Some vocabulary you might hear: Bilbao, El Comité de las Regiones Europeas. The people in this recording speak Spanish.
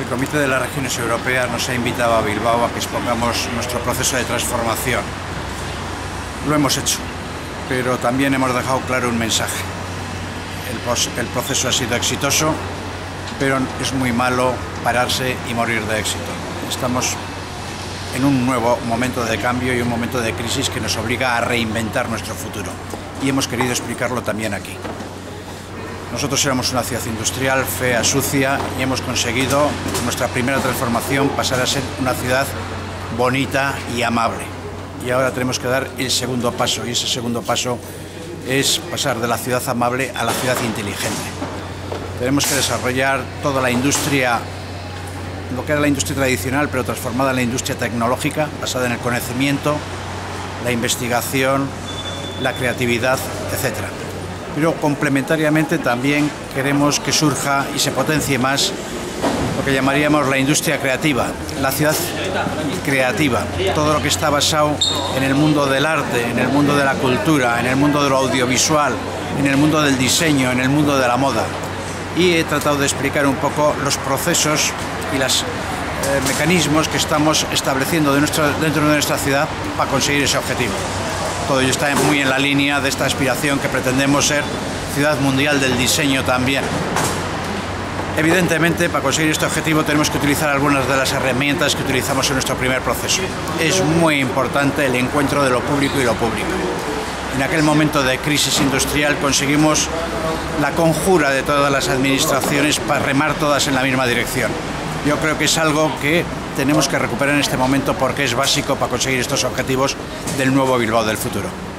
El Comité de las Regiones Europeas nos ha invitado a Bilbao a que expongamos nuestro proceso de transformación. Lo hemos hecho, pero también hemos dejado claro un mensaje. El proceso ha sido exitoso, pero es muy malo pararse y morir de éxito. Estamos en un nuevo momento de cambio y un momento de crisis que nos obliga a reinventar nuestro futuro. Y hemos querido explicarlo también aquí. Nosotros éramos una ciudad industrial, fea, sucia, y hemos conseguido con nuestra primera transformación pasar a ser una ciudad bonita y amable. Y ahora tenemos que dar el segundo paso, y ese segundo paso es pasar de la ciudad amable a la ciudad inteligente. Tenemos que desarrollar toda la industria, lo que era la industria tradicional, pero transformada en la industria tecnológica, basada en el conocimiento, la investigación, la creatividad, etcétera. Pero complementariamente también queremos que surja y se potencie más lo que llamaríamos la industria creativa, la ciudad creativa, todo lo que está basado en el mundo del arte, en el mundo de la cultura, en el mundo de lo audiovisual, en el mundo del diseño, en el mundo de la moda. Y he tratado de explicar un poco los procesos y los mecanismos que estamos estableciendo dentro de nuestra ciudad para conseguir ese objetivo. Todo ello está muy en la línea de esta aspiración que pretendemos ser ciudad mundial del diseño también. Evidentemente, para conseguir este objetivo tenemos que utilizar algunas de las herramientas que utilizamos en nuestro primer proceso. Es muy importante el encuentro de lo público y lo público. En aquel momento de crisis industrial conseguimos la conjura de todas las administraciones para remar todas en la misma dirección. Yo creo que es algo que tenemos que recuperar en este momento porque es básico para conseguir estos objetivos del nuevo Bilbao del futuro.